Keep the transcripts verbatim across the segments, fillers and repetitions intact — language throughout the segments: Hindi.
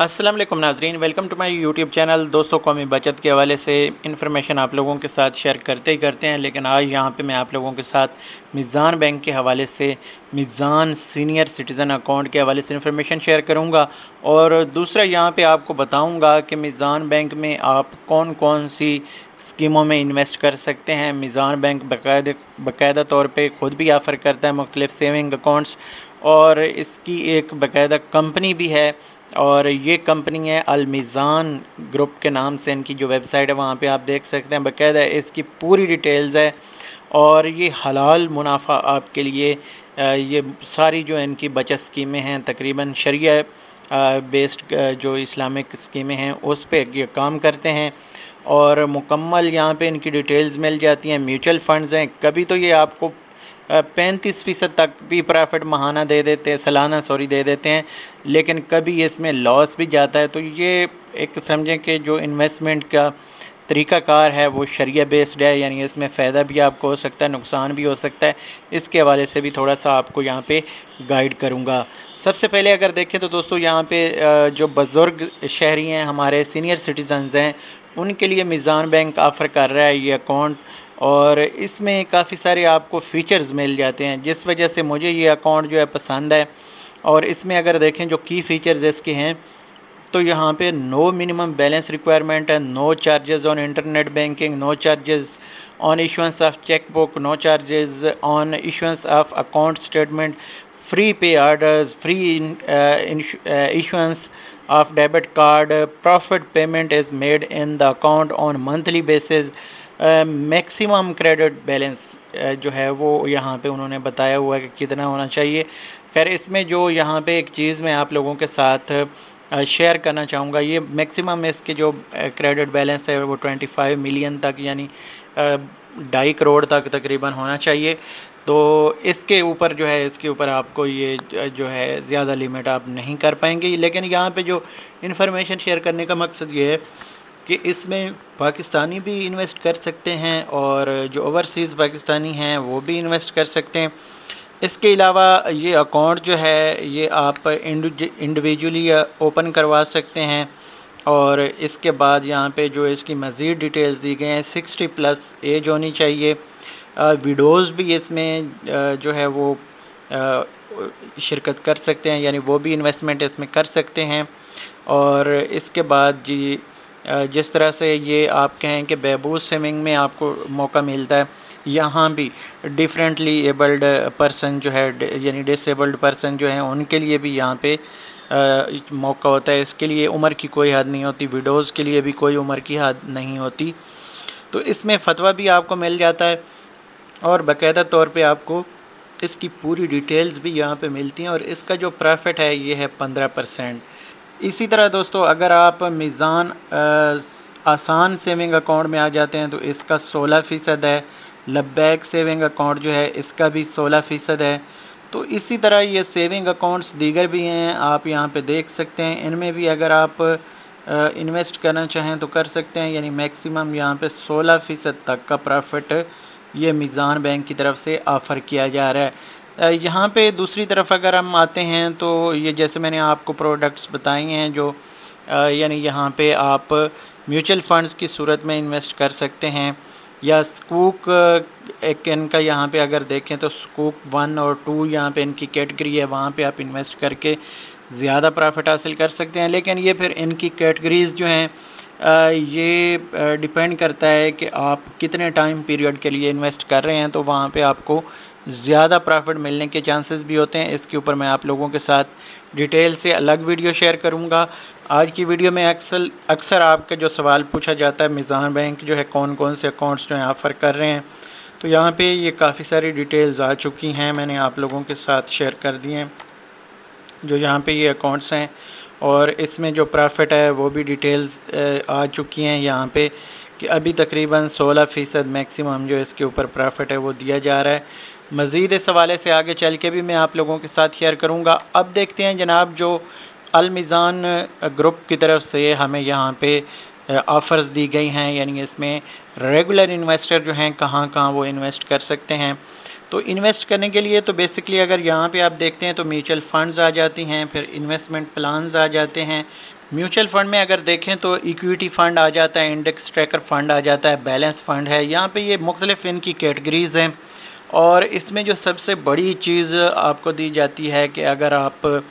अस्सलाम वालेकुम नाजरीन, welcome to my YouTube channel. दोस्तों, कौमी बचत के हवाले से इन्फॉर्मेशन आप लोगों के साथ शेयर करते ही करते हैं, लेकिन आज यहाँ पे मैं आप लोगों के साथ मीज़ान बैंक के हवाले से, मीज़ान सीनियर सिटीज़न अकाउंट के हवाले से इन्फॉर्मेशन शेयर करूँगा। और दूसरा यहाँ पे आपको बताऊँगा कि मीज़ान बैंक में आप कौन कौन सी स्कीमों में इन्वेस्ट कर सकते हैं। मीज़ान बैंक बाकायदा बाकायदा तौर पे ख़ुद भी ऑफ़र करता है मुख्तलिफ़ सेविंग अकाउंट्स, और इसकी एक बाकायदा कंपनी भी है, और ये कंपनी है अल मीज़ान ग्रुप के नाम से। इनकी जो वेबसाइट है वहाँ पे आप देख सकते हैं, बाकायदा इसकी पूरी डिटेल्स है, और ये हलाल मुनाफा आपके लिए, ये सारी जो इनकी बचत स्कीमें हैं तकरीबन शरिया बेस्ड जो इस्लामिक स्कीमें हैं उस पर ये काम करते हैं, और मुकम्मल यहाँ पे इनकी डिटेल्स मिल जाती हैं। म्यूचुअल फ़ंड्स हैं, कभी तो ये आपको पैंतीस फ़ीसद तक भी प्रॉफिट महाना दे देते हैं, सालाना सॉरी दे देते हैं, लेकिन कभी इसमें लॉस भी जाता है। तो ये एक समझें कि जो इन्वेस्टमेंट का तरीक़ाकार है वो शरिया बेस्ड है, यानी इसमें फ़ायदा भी आपको हो सकता है, नुकसान भी हो सकता है। इसके हवाले से भी थोड़ा सा आपको यहाँ पे गाइड करूँगा। सबसे पहले अगर देखें तो दोस्तों, यहाँ पे जो बुज़ुर्ग शहरी हैं, हमारे सीनियर सिटीजन्स हैं, उनके लिए मीज़ान बैंक ऑफ़र कर रहा है ये अकाउंट, और इसमें काफ़ी सारे आपको फ़ीचर्स मिल जाते हैं, जिस वजह से मुझे ये अकाउंट जो है पसंद है। और इसमें अगर देखें जो की फ़ीचर्स इसके हैं, तो यहाँ पे नो मिनिमम बैलेंस रिक्वायरमेंट है, no charges on internet banking, no charges on issuance of cheque book, no charges on issuance of account statement, free pay orders, free issuance of debit card, profit payment is made in the account on monthly basis, maximum credit balance जो है वो यहाँ पे उन्होंने बताया हुआ है कि कितना होना चाहिए। खैर, इसमें जो यहाँ पे एक चीज़ मैं आप लोगों के साथ शेयर करना चाहूँगा, ये मैक्सिमम इसके जो क्रेडिट बैलेंस है वो ट्वेंटी फाइव मिलियन तक, यानी ढाई करोड़ तक तकरीबन होना चाहिए। तो इसके ऊपर जो है, इसके ऊपर आपको ये जो है ज़्यादा लिमिट आप नहीं कर पाएंगे। लेकिन यहाँ पे जो इन्फॉर्मेशन शेयर करने का मकसद ये है कि इसमें पाकिस्तानी भी इन्वेस्ट कर सकते हैं, और जो ओवरसीज़ पाकिस्तानी हैं वो भी इन्वेस्ट कर सकते हैं। इसके अलावा ये अकाउंट जो है ये आप इंडिविजुअली ओपन करवा सकते हैं, और इसके बाद यहाँ पे जो इसकी मज़ीद डिटेल्स दी गई हैं, सिक्सटी प्लस एज होनी चाहिए, विडोज़ भी इसमें जो है वो शिरकत कर सकते हैं, यानी वो भी इन्वेस्टमेंट इसमें कर सकते हैं। और इसके बाद जी जिस तरह से ये आप कहें कि बेबूज स्विमिंग में आपको मौका मिलता है, यहाँ भी डिफरेंटली एबल्ड पर्सन जो है, यानी डिसेबल्ड पर्सन जो है, उनके लिए भी यहाँ पे आ, मौका होता है। इसके लिए उम्र की कोई हद नहीं होती, विडोज़ के लिए भी कोई उम्र की हद नहीं होती। तो इसमें फतवा भी आपको मिल जाता है, और बाकायदा तौर पे आपको इसकी पूरी डिटेल्स भी यहाँ पे मिलती हैं, और इसका जो प्रॉफिट है ये है पंद्रह परसेंट। इसी तरह दोस्तों, अगर आप मीज़ान आसान सेविंग अकाउंट में आ जाते हैं तो इसका सोलह फ़ीसद है, लब्बैक सेविंग अकाउंट जो है इसका भी सोलह फ़ीसद है। तो इसी तरह ये सेविंग अकाउंट्स दीगर भी हैं, आप यहाँ पे देख सकते हैं। इनमें भी अगर आप इन्वेस्ट करना चाहें तो कर सकते हैं, यानी मैक्सिमम यहाँ पे सोलह फ़ीसद तक का प्रॉफिट ये मीज़ान बैंक की तरफ से ऑफ़र किया जा रहा है। यहाँ पे दूसरी तरफ अगर हम आते हैं तो ये जैसे मैंने आपको प्रोडक्ट्स बताए हैं, जो यानी यहाँ पे आप म्यूचुअल फ़ंड्स की सूरत में इन्वेस्ट कर सकते हैं, या सुकूक एक इनका यहाँ पे अगर देखें तो सुकूक वन और टू यहाँ पे इनकी कैटेगरी है, वहाँ पे आप इन्वेस्ट करके ज़्यादा प्रॉफिट हासिल कर सकते हैं। लेकिन ये फिर इनकी कैटेगरीज़ जो हैं ये डिपेंड करता है कि आप कितने टाइम पीरियड के लिए इन्वेस्ट कर रहे हैं, तो वहाँ पे आपको ज़्यादा प्रॉफिट मिलने के चांसेस भी होते हैं। इसके ऊपर मैं आप लोगों के साथ डिटेल से अलग वीडियो शेयर करूँगा। आज की वीडियो में अक्सर अक्सर आपके जो सवाल पूछा जाता है, मीज़ान बैंक जो है कौन कौन से अकाउंट्स जो हैं ऑफ़र कर रहे हैं, तो यहाँ पे ये काफ़ी सारी डिटेल्स आ चुकी हैं, मैंने आप लोगों के साथ शेयर कर दिए हैं जो यहाँ पे ये अकाउंट्स हैं, और इसमें जो प्रॉफिट है वो भी डिटेल्स आ चुकी हैं यहाँ पे कि अभी तकरीबन सोलह फ़ीसद मैक्सिमम जो इसके ऊपर प्रॉफिट है वो दिया जा रहा है। मज़ीद इस हवाले से आगे चल के भी मैं आप लोगों के साथ शेयर करूँगा। अब देखते हैं जनाब, जो अल मीज़ान ग्रुप की तरफ से हमें यहाँ पे ऑफ़र्स दी गई हैं, यानी इसमें रेगुलर इन्वेस्टर जो हैं कहाँ कहाँ वो इन्वेस्ट कर सकते हैं। तो इन्वेस्ट करने के लिए तो बेसिकली अगर यहाँ पे आप देखते हैं तो म्यूचुअल फ़ंड्स आ जाती हैं, फिर इन्वेस्टमेंट प्लान्स आ जाते हैं, म्यूचुअल फ़ंड में अगर देखें तो इक्विटी फ़ंड आ जाता है, इंडेक्स ट्रैकर फ़ंड आ जाता है, बैलेंस फ़ंड है। यहाँ पे ये मुख्तलिफ इनकी कैटेगरीज़ हैं और इसमें जो सबसे बड़ी चीज़ आपको दी जाती है कि अगर आप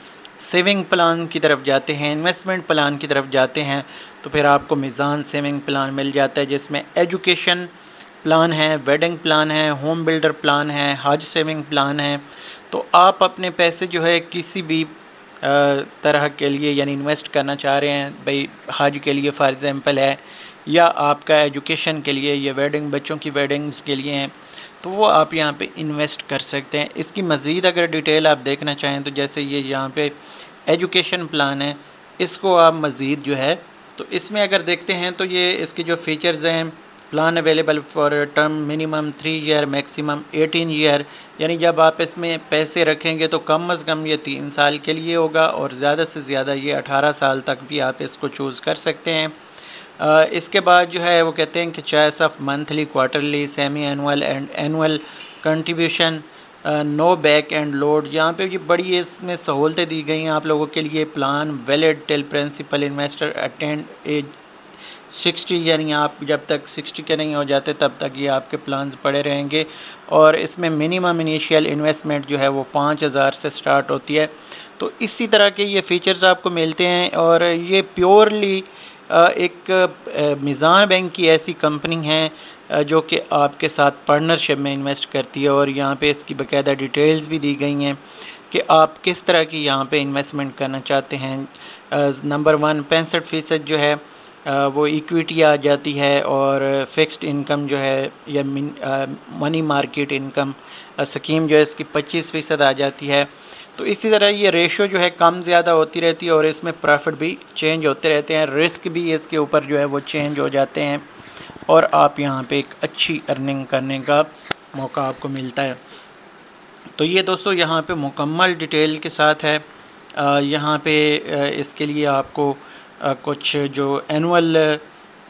सेविंग प्लान की तरफ जाते हैं, इन्वेस्टमेंट प्लान की तरफ जाते हैं तो फिर आपको मीज़ान सेविंग प्लान मिल जाता है जिसमें एजुकेशन प्लान है, वेडिंग प्लान है, होम बिल्डर प्लान है, हज सेविंग प्लान है। तो आप अपने पैसे जो है किसी भी तरह के लिए यानी इन्वेस्ट करना चाह रहे हैं, भाई हज के लिए फॉर एग्ज़ाम्पल है या आपका एजुकेशन के लिए या वेडिंग, बच्चों की वेडिंग्स के लिए हैं, तो वो आप यहाँ पे इन्वेस्ट कर सकते हैं। इसकी मज़ीद अगर डिटेल आप देखना चाहें तो जैसे ये यहाँ पे एजुकेशन प्लान है, इसको आप मज़ीद जो है तो इसमें अगर देखते हैं तो ये इसके जो फीचर्स हैं, plan available for term minimum three year maximum eighteen year, यानी जब आप इसमें पैसे रखेंगे तो कम अज़ कम ये तीन साल के लिए होगा और ज़्यादा से ज़्यादा ये अठारह साल तक भी आप इसको चूज़ कर सकते हैं। आ, इसके बाद जो है वो कहते हैं कि choice of monthly, quarterly, semi annual and annual contribution, no back end load. यहाँ पे ये बड़ी इसमें सहूलतें दी गई हैं आप लोगों के लिए। Plan valid till principal investor attend age sixty, यानी आप जब तक सिक्सटी के नहीं हो जाते तब तक ये आपके प्लान्स पड़े रहेंगे। और इसमें मिनिमम इनिशियल इन्वेस्टमेंट जो है वो पाँच हज़ार से स्टार्ट होती है। तो इसी तरह के ये फ़ीचर्स आपको मिलते हैं और ये प्योरली एक मीज़ान बैंक की ऐसी कंपनी है जो कि आपके साथ पार्टनरशिप में इन्वेस्ट करती है और यहाँ पे इसकी बाकायदा डिटेल्स भी दी गई हैं कि आप किस तरह की यहाँ पे इन्वेस्टमेंट करना चाहते हैं। नंबर वन, पैंसठ फ़ीसद जो है वो इक्विटी आ जाती है और फिक्स्ड इनकम जो है या मनी मार्केट इनकम स्कीम जो है इसकी पच्चीस फ़ीसद आ जाती है। तो इसी तरह ये रेशो जो है कम ज़्यादा होती रहती है और इसमें प्रॉफिट भी चेंज होते रहते हैं, रिस्क भी इसके ऊपर जो है वो चेंज हो जाते हैं और आप यहाँ पे एक अच्छी अर्निंग करने का मौका आपको मिलता है। तो ये दोस्तों यहाँ पे मुकम्मल डिटेल के साथ है। यहाँ पे इसके लिए आपको कुछ जो एनुअल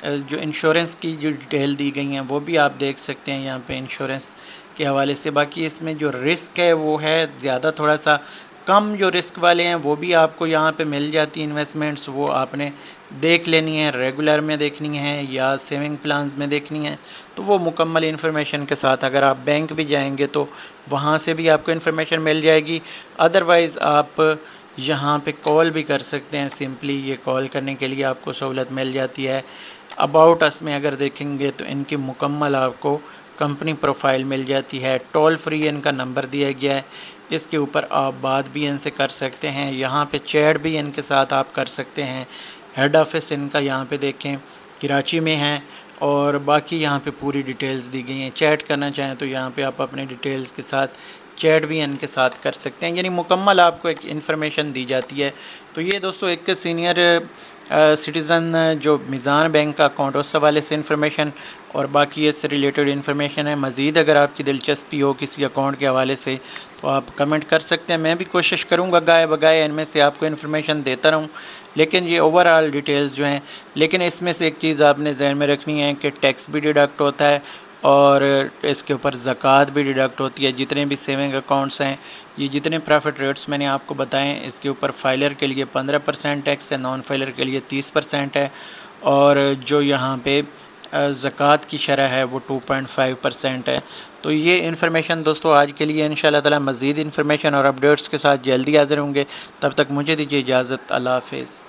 जो इंश्योरेंस की जो डिटेल दी गई हैं वो भी आप देख सकते हैं यहाँ पर इंश्योरेंस के हवाले से। बाकी इसमें जो रिस्क है वो है ज़्यादा, थोड़ा सा कम जो रिस्क वाले हैं वो भी आपको यहाँ पे मिल जाती है। इन्वेस्टमेंट्स वो आपने देख लेनी है, रेगुलर में देखनी है या सेविंग प्लान्स में देखनी है, तो वो मुकम्मल इन्फॉर्मेशन के साथ। अगर आप बैंक भी जाएंगे तो वहाँ से भी आपको इन्फॉर्मेशन मिल जाएगी। अदरवाइज़ आप यहाँ पे कॉल भी कर सकते हैं, सिंपली ये कॉल करने के लिए आपको सहूलत मिल जाती है। अबाउट अस में अगर देखेंगे तो इनकी मुकम्मल आपको कंपनी प्रोफाइल मिल जाती है। टोल फ्री इनका नंबर दिया गया है, इसके ऊपर आप बात भी इनसे कर सकते हैं। यहाँ पे चैट भी इनके साथ आप कर सकते हैं। हेड ऑफ़िस इनका यहाँ पे देखें कराची में है और बाकी यहाँ पे पूरी डिटेल्स दी गई हैं। चैट करना चाहें तो यहाँ पे आप अपने डिटेल्स के साथ चैट भी इनके साथ कर सकते हैं, यानी मुकम्मल आपको एक इन्फॉर्मेशन दी जाती है। तो ये दोस्तों एक सीनियर सिटीज़न जो मीज़ान बैंक का अकाउंट, उस हवाले से इन्फॉर्मेशन और बाकी इससे रिलेटेड इन्फॉर्मेशन है। मज़ीद अगर आपकी दिलचस्पी हो किसी अकाउंट के हवाले से तो आप कमेंट कर सकते हैं। मैं भी कोशिश करूँगा गाय बगाए इनमें से आपको इन्फॉर्मेशन देता रहूँ, लेकिन ये ओवरऑल डिटेल्स जो हैं। लेकिन इसमें से एक चीज़ आपने जहन में रखनी है कि टैक्स भी डिडक्ट होता है और इसके ऊपर ज़कात भी डिडक्ट होती है। जितने भी सेविंग अकाउंट्स हैं, ये जितने प्रॉफिट रेट्स मैंने आपको बताएं, इसके ऊपर फाइलर के लिए पंद्रह परसेंट टैक्स है, नॉन फाइलर के लिए तीस परसेंट है और जो यहाँ पे ज़कात की शरह है वो टू पॉइंट फाइव परसेंट है। तो ये इन्फॉर्मेशन दोस्तों आज के लिए, इंशाल्लाह ताला मज़ीद इन्फॉर्मेशन और अपडेट्स के साथ जल्दी हाज़िर होंगे। तब तक मुझे दीजिए इजाज़त, अल्लाह हाफ़िज़।